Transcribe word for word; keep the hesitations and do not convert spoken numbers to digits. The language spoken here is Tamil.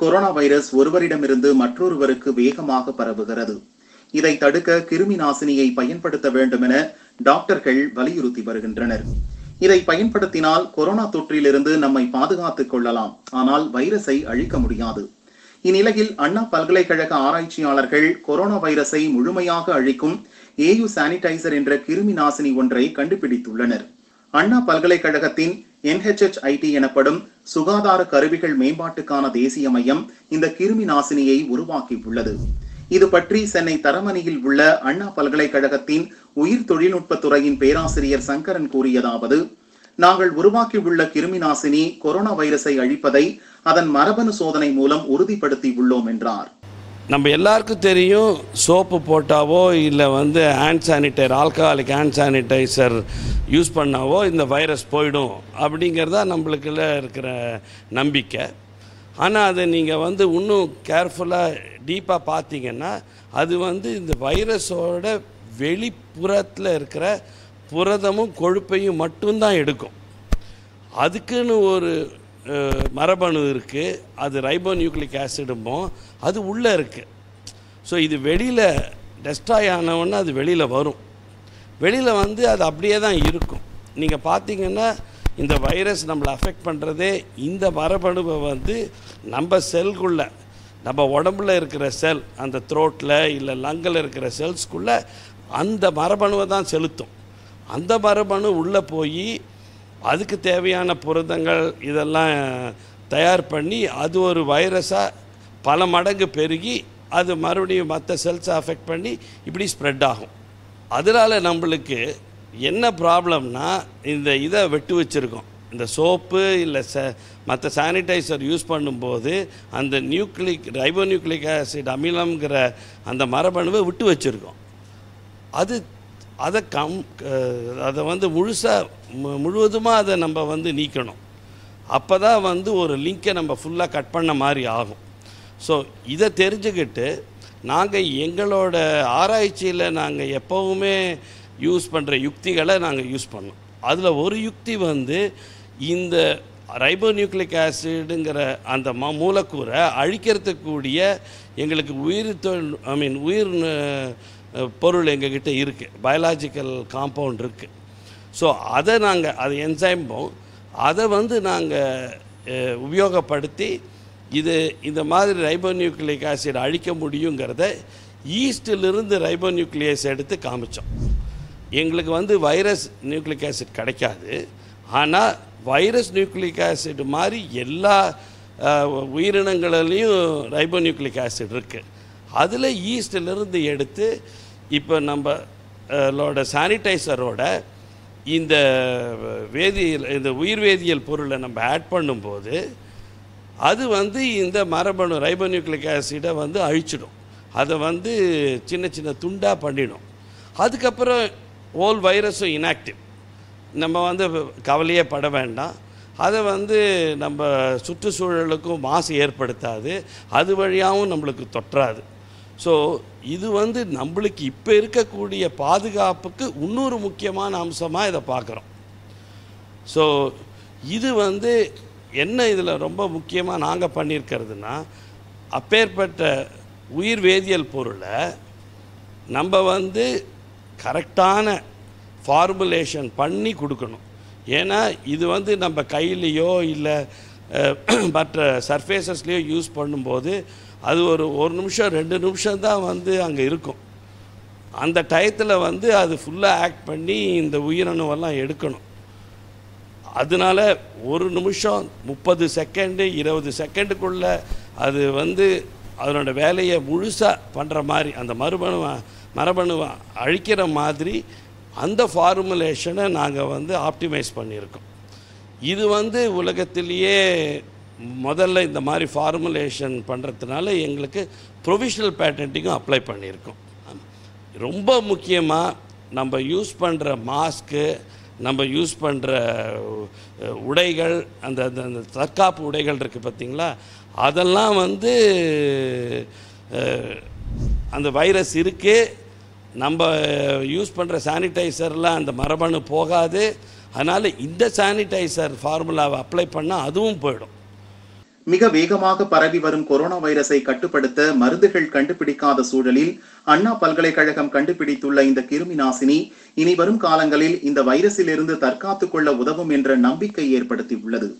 கொரோனா வைரஸ் ஒருவரிடமிருந்து மற்றொருவருக்கு வேகமாக பரவுகிறது. இதை தடுக்க கிருமி நாசினியை பயன்படுத்த வேண்டும் என டாக்டர்கள் வலியுறுத்தி வருகின்றனர். இதை பயன்படுத்தினால் கொரோனா தொற்றிலிருந்து நம்மை பாதுகாத்துக் கொள்ளலாம், ஆனால் வைரஸை அழிக்க முடியாது. இந்நிலையில் அண்ணா பல்கலைக்கழக ஆராய்ச்சியாளர்கள் கொரோனா வைரஸை முழுமையாக அழிக்கும் ஏயு சானிடைசர் என்ற கிருமி நாசினி ஒன்றை கண்டுபிடித்துள்ளனர். அண்ணா பல்கலைக்கழகத்தின் N H H I T எனப்படும் சுகாதார கருவிகள் மேம்பாட்டுக்கான தேசிய மையம் இந்த கிருமி நாசினியை உருவாக்கியுள்ளது. இது பற்றி சென்னை தரமணியில் உள்ள அண்ணா பல்கலைக்கழகத்தின் உயிர் தொழில்நுட்பத் துறையின் பேராசிரியர் சங்கரன் கூறியதாவது: நாங்கள் உருவாக்கியுள்ள கிருமி நாசினி கொரோனா வைரஸை அழிப்பதை அதன் மரபணு சோதனை மூலம் உறுதிப்படுத்தி உள்ளோம் என்றார். நம்ம எல்லாருக்கும் தெரியும், சோப்பு போட்டாவோ இல்லை வந்து hand sanitiser, alcoholic hand sanitiser use பண்ணாவோ இந்த வைரஸ் போயிடும் அப்படிங்கிறதா நம்மளுக்குள்ள இருக்கிற நம்பிக்கை. ஆனால் அதை நீங்கள் வந்து இன்னும் கேர்ஃபுல்லாக டீப்பாக பார்த்தீங்கன்னா அது வந்து இந்த வைரஸோட வெளிப்புறத்தில் இருக்கிற புரதமும் கொழுப்பையும் மட்டும்தான் எடுக்கும். அதுக்குன்னு ஒரு மரபணு இருக்குது, அது ரைபோ நியூக்ளிக் ஆசிடுமோ, அது உள்ளே இருக்குது. ஸோ இது வெளியில் டெஸ்ட்ராய் ஆனவொன்னே அது வெளியில் வரும், வெளியில் வந்து அது அப்படியே தான் இருக்கும். நீங்கள் பார்த்தீங்கன்னா இந்த வைரஸ் நம்மளை அஃபெக்ட் பண்ணுறதே இந்த மரபணுவை வந்து நம்ம செல்குள்ளே, நம்ம உடம்புல இருக்கிற செல், அந்த த்ரோட்டில் இல்லை லங்கில் இருக்கிற செல்ஸ்குள்ளே அந்த மரபணுவை தான் செலுத்தும். அந்த மரபணு உள்ளே போய் அதுக்கு தேவையான புரதங்கள் இதெல்லாம் தயார் பண்ணி அது ஒரு வைரஸாக பல மடங்கு பெருகி அது மறுபடியும் மற்ற செல்ஸை அஃபெக்ட் பண்ணி இப்படி ஸ்ப்ரெட் ஆகும். அதனால் நம்மளுக்கு என்ன ப்ராப்ளம்னா இந்த இதை வெட்டு வச்சுருக்கோம். இந்த சோப்பு இல்லை ச மற்ற சானிடைசர் யூஸ் பண்ணும்போது அந்த நியூக்ளிக் ரைபோ நியூக்ளிக் ஆசிட் அமிலம்ங்கிற அந்த மரபணுவை விட்டு வச்சுருக்கோம். அது அதை கம் அதை வந்து முழுசாக முழுவதுமாக அதை நம்ம வந்து நீக்கணும். அப்போ தான் வந்து ஒரு லிங்கை நம்ம ஃபுல்லாக கட் பண்ண மாதிரி ஆகும். ஸோ இதை தெரிஞ்சுக்கிட்டு நாங்கள் எங்களோட ஆராய்ச்சியில் நாங்கள் எப்போவுமே யூஸ் பண்ணுற யுக்திகளை நாங்கள் யூஸ் பண்ணோம். அதில் ஒரு யுக்தி வந்து இந்த ரைபோ நியூக்ளிக் ஆசிடுங்கிற அந்த ம மூலக்கூறை அழிக்கிறதுக்கூடிய எங்களுக்கு உயிர் தொழில் ஐ மீன் உயிர் பொருள் எங்ககிட்ட இருக்குது, பயாலஜிக்கல் காம்பவுண்ட் இருக்குது. ஸோ அதை நாங்கள் அது என்சைம்போம், அதை வந்து நாங்கள் உபயோகப்படுத்தி இது இந்த மாதிரி ரைபோ நியூக்ளிக் ஆசிட் அழிக்க முடியுங்கிறத ஈஸ்டிலிருந்து ரைபோ நியூக்ளியஸ் எடுத்து காமிச்சோம். எங்களுக்கு வந்து வைரஸ் நியூக்ளிக் ஆசிட் கிடைக்காது, ஆனால் வைரஸ் நியூக்ளிக் ஆசிட் மாதிரி எல்லா உயிரினங்களிலையும் ரைபோ நியூக்ளிக் ஆசிட் இருக்குது. அதில் ஈஸ்டிலிருந்து எடுத்து இப்போ நம்மளோட சானிடைசரோட இந்த வேதியியல் இந்த உயிர் வேதியியல் பொருளை நம்ம ஆட் பண்ணும்போது அது வந்து இந்த மரபணு ரைபோ நியூக்ளிக் ஆசிடை வந்து அழிச்சிடும், அதை வந்து சின்ன சின்ன துண்டாக பண்ணிடும். அதுக்கப்புறம் ஹோல் வைரஸும் இன்ஆக்டிவ், நம்ம வந்து கவலையே பட வேண்டாம். அதை வந்து நம்ம சுற்றுச்சூழலுக்கும் மாசு ஏற்படுத்தாது, அது வழியாகவும் நம்மளுக்கு தொற்றாது. ஸோ இது வந்து நம்மளுக்கு இப்போ இருக்கக்கூடிய பாதுகாப்புக்கு இன்னொரு முக்கியமான அம்சமாக இதை பார்க்குறோம். ஸோ இது வந்து என்ன இதில் ரொம்ப முக்கியமாக நாங்கள் பண்ணியிருக்கிறதுனா, அப்பேற்பட்ட உயிர் வேதியியல் பொருளை நம்ம வந்து கரெக்டான ஃபார்முலேஷன் பண்ணி கொடுக்கணும். ஏன்னா இது வந்து நம்ம கையிலையோ இல்லை மற்ற சர்ஃபேஸஸ்லேயோ யூஸ் பண்ணும்போது அது ஒரு ஒரு நிமிஷம் ரெண்டு நிமிஷம்தான் வந்து அங்கே இருக்கும். அந்த டயத்தில் வந்து அது ஃபுல்லாக ஆக்ட் பண்ணி இந்த உயிரணுவெல்லாம் எடுக்கணும். அதனால ஒரு நிமிஷம் முப்பது செகண்டு இருபது செகண்டுக்குள்ளே அது வந்து அதனோட வேலையை முழுசாக பண்ணுற மாதிரி அந்த மரபணுவை மரபணுவை அழிக்கிற மாதிரி அந்த ஃபார்முலேஷனை நாங்கள் வந்து ஆப்டிமைஸ் பண்ணியிருக்கோம். இது வந்து உலகத்திலேயே முதல்ல இந்த மாதிரி ஃபார்முலேஷன் பண்ணுறதுனால எங்களுக்கு ப்ரொவிஷனல் பேட்டன்ட்டிங்கும் அப்ளை பண்ணியிருக்கோம். ரொம்ப முக்கியமாக நம்ம யூஸ் பண்ணுற மாஸ்க்கு, நம்ம யூஸ் பண்ணுற உடைகள், அந்த அந்த தற்காப்பு உடைகள் இருக்குது பார்த்திங்களா, அதெல்லாம் வந்து அந்த வைரஸ் இருக்குது. நம்ம யூஸ் பண்ணுற சானிடைசர்லாம் அந்த மரபணு போகாது, அதனால் இந்த சானிடைசர் ஃபார்முலாவை அப்ளை பண்ணால் அதுவும் போயிடும். மிக வேகமாக பரவி வரும் கொரோனா வைரஸை கட்டுப்படுத்த மருந்துகள் கண்டுபிடிக்காத சூழலில் அண்ணா பல்கலைக்கழகம் கண்டுபிடித்துள்ள இந்த கிருமி நாசினி இனி வரும் காலங்களில் இந்த வைரஸிலிருந்து தற்காத்துக் கொள்ள உதவும் என்ற நம்பிக்கை ஏற்படுத்தியுள்ளது.